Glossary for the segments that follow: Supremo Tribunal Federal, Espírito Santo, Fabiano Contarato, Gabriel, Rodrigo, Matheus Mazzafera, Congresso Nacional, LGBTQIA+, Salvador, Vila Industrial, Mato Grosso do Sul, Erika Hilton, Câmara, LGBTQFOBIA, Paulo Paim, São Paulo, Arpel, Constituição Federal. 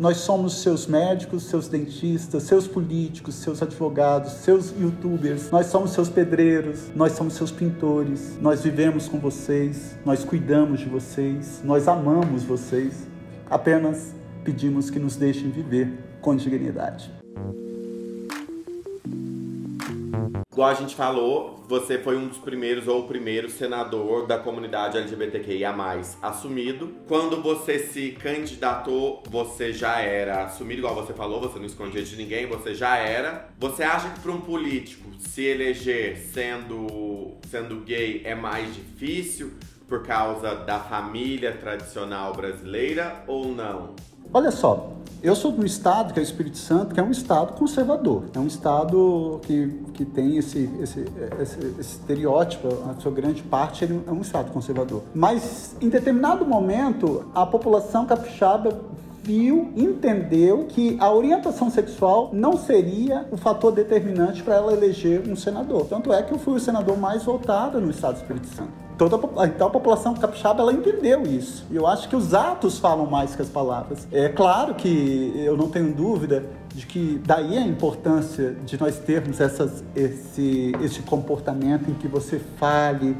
Nós somos seus médicos, seus dentistas, seus políticos, seus advogados, seus youtubers. Nós somos seus pedreiros, nós somos seus pintores. Nós vivemos com vocês, nós cuidamos de vocês, nós amamos vocês. Apenas pedimos que nos deixem viver com dignidade. Igual a gente falou, você foi um dos primeiros ou o primeiro senador da comunidade LGBTQIA+, assumido. Quando você se candidatou, você já era assumido, igual você falou, você não escondia de ninguém, você já era. Você acha que para um político se eleger sendo gay é mais difícil por causa da família tradicional brasileira ou não? Olha só, eu sou de um estado, que é o Espírito Santo, que é um estado conservador. É um estado que tem esse estereótipo, a sua grande parte é um estado conservador. Mas, em determinado momento, a população capixaba viu, entendeu que a orientação sexual não seria o fator determinante para ela eleger um senador. Tanto é que eu fui o senador mais votado no estado do Espírito Santo. Então a população capixaba, ela entendeu isso. Eu acho que os atos falam mais que as palavras. É claro que eu não tenho dúvida de que daí a importância de nós termos esse comportamento em que você fale,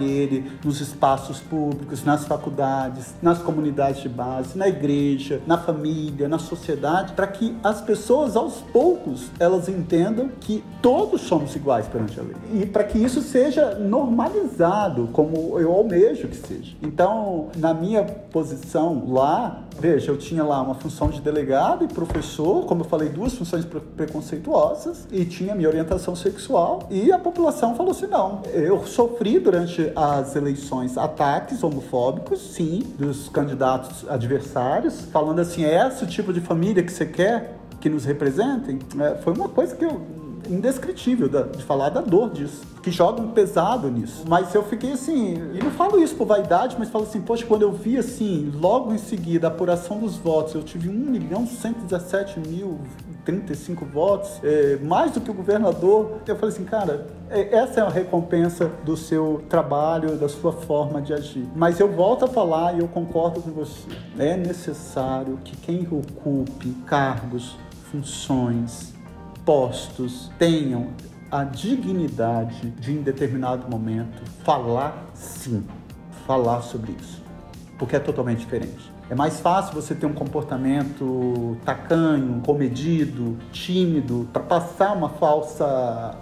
ele nos espaços públicos, nas faculdades, nas comunidades de base, na igreja, na família, na sociedade, para que as pessoas, aos poucos, elas entendam que todos somos iguais perante a lei. E para que isso seja normalizado, como eu almejo que seja. Então, na minha posição lá, veja, eu tinha lá uma função de delegado e professor, como eu falei, duas funções preconceituosas, e tinha minha orientação sexual, e a população falou assim, não. Eu sofri durante as eleições ataques homofóbicos, sim, dos candidatos adversários, falando assim, é esse o tipo de família que você quer que nos representem? Foi uma coisa que eu... indescritível de falar da dor disso, que jogam pesado nisso. Mas eu fiquei assim, e não falo isso por vaidade, mas falo assim, poxa, quando eu vi assim, logo em seguida, a apuração dos votos, eu tive 1.117.035 votos, mais do que o governador. Eu falei assim, cara, essa é a recompensa do seu trabalho, da sua forma de agir. Mas eu volto a falar e eu concordo com você. É necessário que quem ocupe cargos, funções, postos tenham a dignidade de, em determinado momento, falar sim, falar sobre isso, porque é totalmente diferente. É mais fácil você ter um comportamento tacanho, comedido, tímido, para passar uma falsa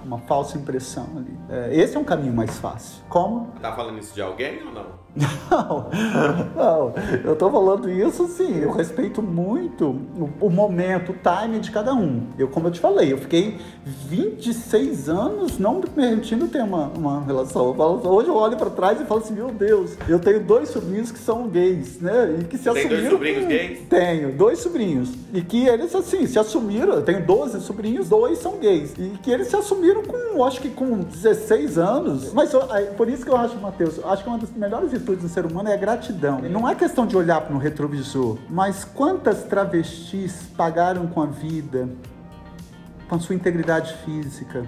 impressão ali. Esse é um caminho mais fácil. Como? Tá falando isso de alguém ou não? Não. Eu tô falando isso, sim. Eu respeito muito o momento, o time de cada um. Como eu te falei, eu fiquei 26 anos não me permitindo ter uma relação. Hoje eu olho para trás e falo assim, meu Deus, eu tenho dois sobrinhos que são gays, né? E que se assumiram... Tem dois sobrinhos gays? Tenho, dois sobrinhos. E que eles, assim, se assumiram... Eu tenho 12 sobrinhos, dois são gays. E que eles se assumiram com, acho que com 16 anos. Mas por isso que eu acho, Matheus, acho que uma das melhores virtudes do ser humano é a gratidão. Não é questão de olhar para um retrovisor, mas quantas travestis pagaram com a vida, com a sua integridade física,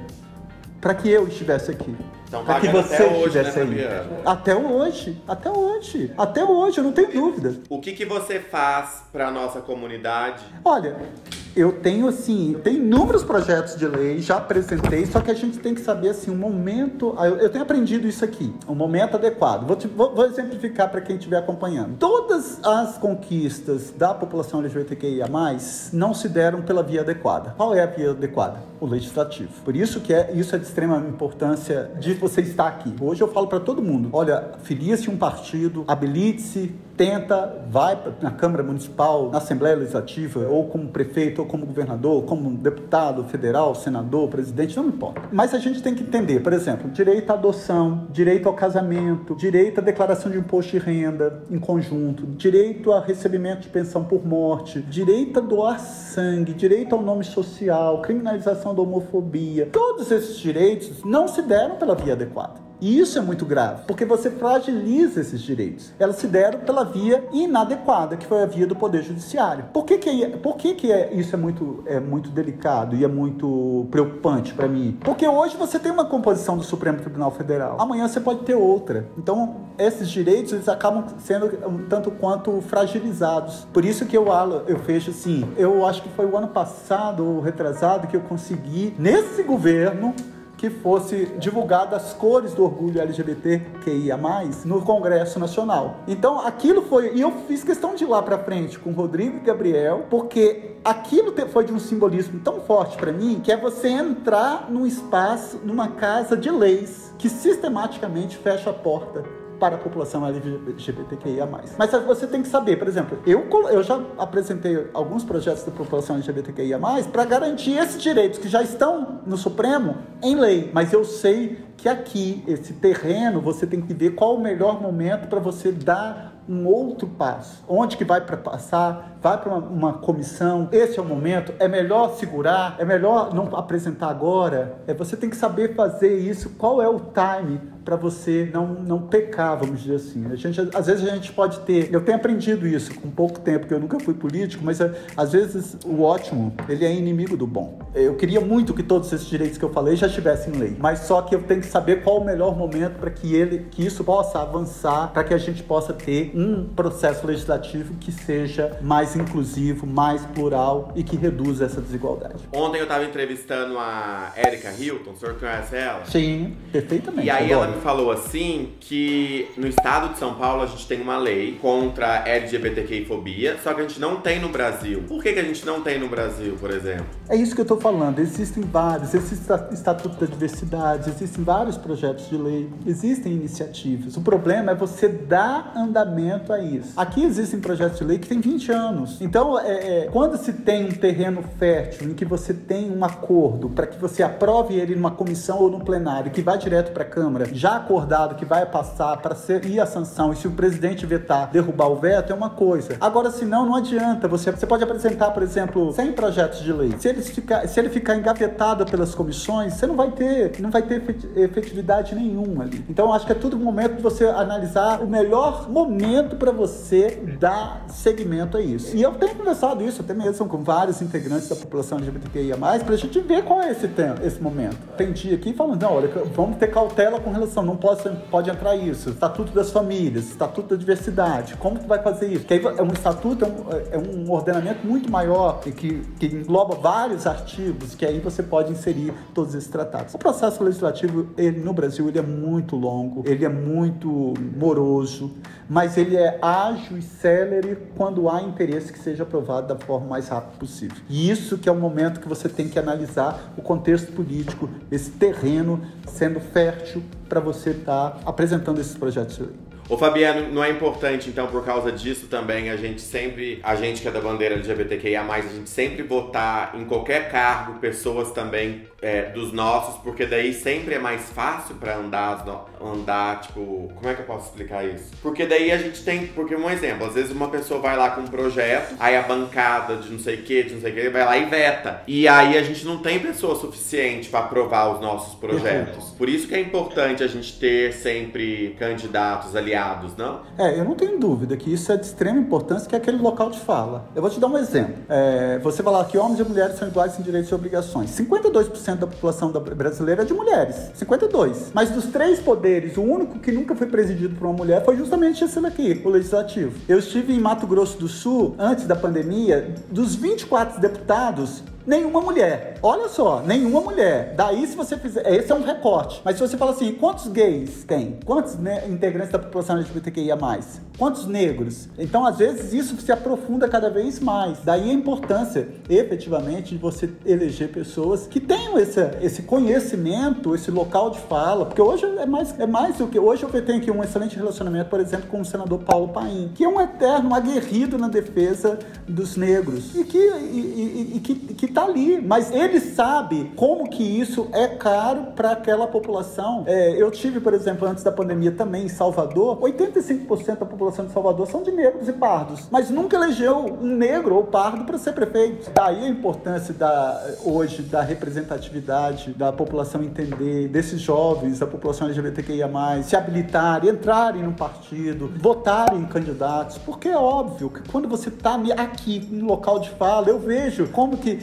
para que eu estivesse aqui. Então, para que você estivesse aí. Né, até hoje, eu não tenho dúvida. O que você faz para a nossa comunidade? Olha, eu tenho, assim, tem inúmeros projetos de lei, já apresentei, só que a gente tem que saber, assim, um momento... Eu tenho aprendido isso aqui, um momento adequado. Vou exemplificar para quem estiver acompanhando. Todas as conquistas da população LGBTQIA+, não se deram pela via adequada. Qual é a via adequada? O legislativo. Por isso que isso é de extrema importância de você estar aqui. Hoje eu falo para todo mundo, olha, filie-se um partido, habilite-se, tenta, vai na Câmara Municipal, na Assembleia Legislativa, ou como prefeito, ou como governador, ou como deputado federal, senador, presidente, não importa. Mas a gente tem que entender, por exemplo, direito à adoção, direito ao casamento, direito à declaração de imposto de renda em conjunto, direito a recebimento de pensão por morte, direito a doar sangue, direito ao nome social, criminalização da homofobia. Todos esses direitos não se deram pela via adequada. E isso é muito grave, porque você fragiliza esses direitos. Elas se deram pela via inadequada, que foi a via do Poder Judiciário. Por que isso é muito delicado e é muito preocupante para mim? Porque hoje você tem uma composição do Supremo Tribunal Federal, amanhã você pode ter outra. Então, esses direitos, eles acabam sendo um tanto quanto fragilizados. Por isso que eu fecho assim, eu acho que foi o ano passado, ou retrasado, que eu consegui, nesse governo, que fosse divulgada as cores do orgulho LGBTQIA+, no Congresso Nacional. Então, aquilo foi... E eu fiz questão de ir lá pra frente com Rodrigo e Gabriel, porque aquilo foi de um simbolismo tão forte pra mim, que é você entrar num espaço, numa casa de leis, que sistematicamente fecha a porta para a população LGBTQIA+. Mas você tem que saber, por exemplo, eu já apresentei alguns projetos da população LGBTQIA+, para garantir esses direitos que já estão no Supremo em lei. Mas eu sei que aqui, esse terreno, você tem que ver qual o melhor momento para você dar um outro passo. Onde que vai para passar? Vai para uma comissão? Esse é o momento? É melhor segurar? É melhor não apresentar agora? Você tem que saber fazer isso. Qual é o time para você não pecar, vamos dizer assim. Às vezes a gente pode ter... Eu tenho aprendido isso com pouco tempo, porque eu nunca fui político, mas às vezes o ótimo, ele é inimigo do bom. Eu queria muito que todos esses direitos que eu falei já estivessem em lei, mas só que eu tenho que saber qual o melhor momento para que isso possa avançar, para que a gente possa ter um processo legislativo que seja mais inclusivo, mais plural e que reduza essa desigualdade. Ontem eu estava entrevistando a Erika Hilton, o senhor conhece ela? Sim, perfeitamente. E aí ela falou assim que no estado de São Paulo a gente tem uma lei contra LGBTQfobia, só que a gente não tem no Brasil. Por que a gente não tem no Brasil, por exemplo? É isso que eu tô falando. Existem vários, existe o Estatuto da Diversidade, existem vários projetos de lei, existem iniciativas. O problema é você dar andamento a isso. Aqui existem projetos de lei que tem 20 anos. Então, quando se tem um terreno fértil em que você tem um acordo para que você aprove ele numa comissão ou num plenário que vai direto para a Câmara, já acordado que vai passar para ir à sanção, e se o presidente vetar, derrubar o veto, é uma coisa. Agora, se não adianta. Você pode apresentar, por exemplo, 100 projetos de lei. Se ele ficar engavetado pelas comissões, você não vai ter efetividade nenhuma ali. Então, acho que é tudo momento de você analisar o melhor momento para você dar segmento a isso. E eu tenho conversado isso, até mesmo com vários integrantes da população LGBTQIA+, para a gente ver qual é esse momento. Tem dia aqui falando, não, olha, vamos ter cautela com relação, não pode entrar isso, Estatuto das Famílias, Estatuto da Diversidade, como que vai fazer isso? Porque aí um estatuto é um ordenamento muito maior que engloba vários artigos, que aí você pode inserir todos esses tratados. O processo legislativo, ele, no Brasil, ele é muito longo, ele é muito moroso, mas ele é ágil e célere quando há interesse que seja aprovado da forma mais rápida possível. E isso que é o momento que você tem que analisar o contexto político, esse terreno sendo fértil para você estar apresentando esses projetos de lei. Ô Fabiano, não é importante, então, por causa disso também, a gente que é da bandeira LGBTQIA+, a gente sempre votar em qualquer cargo pessoas também dos nossos, porque daí sempre é mais fácil pra andar, tipo, como é que eu posso explicar isso? Porque daí a gente tem, porque um exemplo, às vezes uma pessoa vai lá com um projeto, aí a bancada de não sei o que, vai lá e veta. E aí a gente não tem pessoa suficiente pra aprovar os nossos projetos. Por isso que é importante a gente ter sempre candidatos ali, não? Eu não tenho dúvida que isso é de extrema importância, que é aquele local de fala. Eu vou te dar um exemplo. Você falar que homens e mulheres são iguais em direitos e obrigações. 52% da população brasileira é de mulheres. 52%. Mas dos três poderes, o único que nunca foi presidido por uma mulher foi justamente esse daqui, o Legislativo. Eu estive em Mato Grosso do Sul, antes da pandemia, dos 24 deputados... Nenhuma mulher. Olha só, nenhuma mulher. Daí, se você fizer... Esse é um recorte. Mas se você fala assim, quantos gays tem? Quantos integrantes da população LGBTQIA+? Quantos negros? Então, às vezes, isso se aprofunda cada vez mais. Daí a importância, efetivamente, de você eleger pessoas que tenham esse conhecimento, esse local de fala. Porque hoje é mais do que... Hoje eu tenho aqui um excelente relacionamento, por exemplo, com o senador Paulo Paim, que é um eterno aguerrido na defesa dos negros. E que está ali. Mas ele sabe como que isso é caro para aquela população. Eu tive, por exemplo, antes da pandemia também em Salvador, 85% da população de Salvador são de negros e pardos, mas nunca elegeu um negro ou pardo para ser prefeito. Daí a importância hoje da representatividade, da população entender, desses jovens, da população LGBTQIA+, se habilitarem, entrarem no partido, votarem em candidatos, porque é óbvio que quando você está aqui no local de fala, eu vejo como que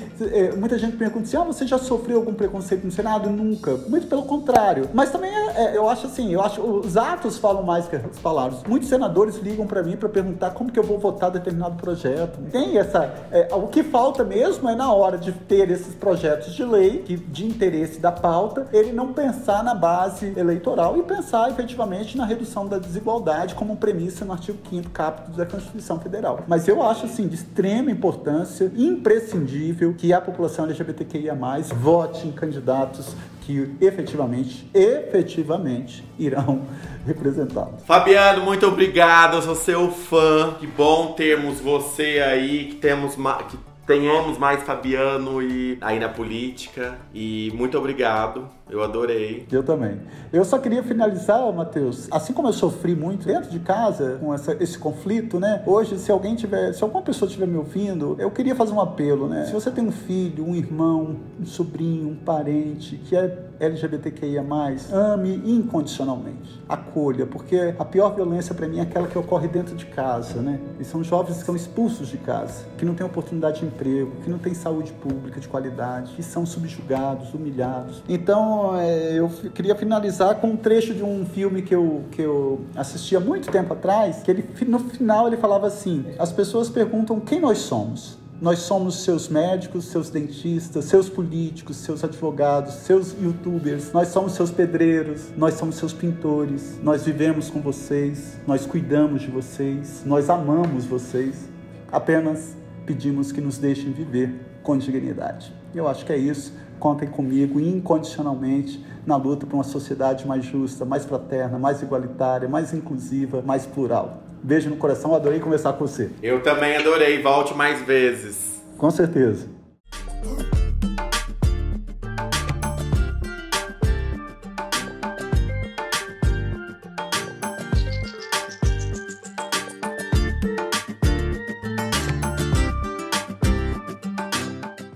muita gente pergunta assim, você já sofreu algum preconceito no Senado? Nunca. Muito pelo contrário. Mas também eu acho assim, os atos falam mais que as palavras. Muitos senadores ligam para mim para perguntar como que eu vou votar determinado projeto. Tem essa... o que falta mesmo é na hora de ter esses projetos de lei, que de interesse da pauta, ele não pensar na base eleitoral e pensar efetivamente na redução da desigualdade como premissa no artigo 5º capítulo da Constituição Federal. Mas eu acho assim, de extrema importância, imprescindível, que a população LGBTQIA+, vote em candidatos que efetivamente irão representá-lo. Fabiano, muito obrigado, eu sou seu fã. Que bom termos você aí, que tenhamos mais Fabiano e aí na política. E muito obrigado, eu adorei. Eu também. Eu só queria finalizar, Matheus, assim como eu sofri muito dentro de casa com esse conflito, né? Hoje, se alguma pessoa estiver me ouvindo, eu queria fazer um apelo, né? Se você tem um filho, um irmão, um sobrinho, um parente que é LGBTQIA+, ame incondicionalmente, acolha, porque a pior violência para mim é aquela que ocorre dentro de casa, né? E são jovens que são expulsos de casa, que não têm oportunidade de emprego, que não têm saúde pública de qualidade, que são subjugados, humilhados. Então, eu queria finalizar com um trecho de um filme que eu assisti há muito tempo atrás, que ele, no final ele falava assim, as pessoas perguntam quem nós somos. Nós somos seus médicos, seus dentistas, seus políticos, seus advogados, seus youtubers. Nós somos seus pedreiros, nós somos seus pintores. Nós vivemos com vocês, nós cuidamos de vocês, nós amamos vocês. Apenas pedimos que nos deixem viver com dignidade. Eu acho que é isso. Contem comigo incondicionalmente na luta por uma sociedade mais justa, mais fraterna, mais igualitária, mais inclusiva, mais plural. Beijo no coração, adorei conversar com você. Eu também adorei, volte mais vezes. Com certeza.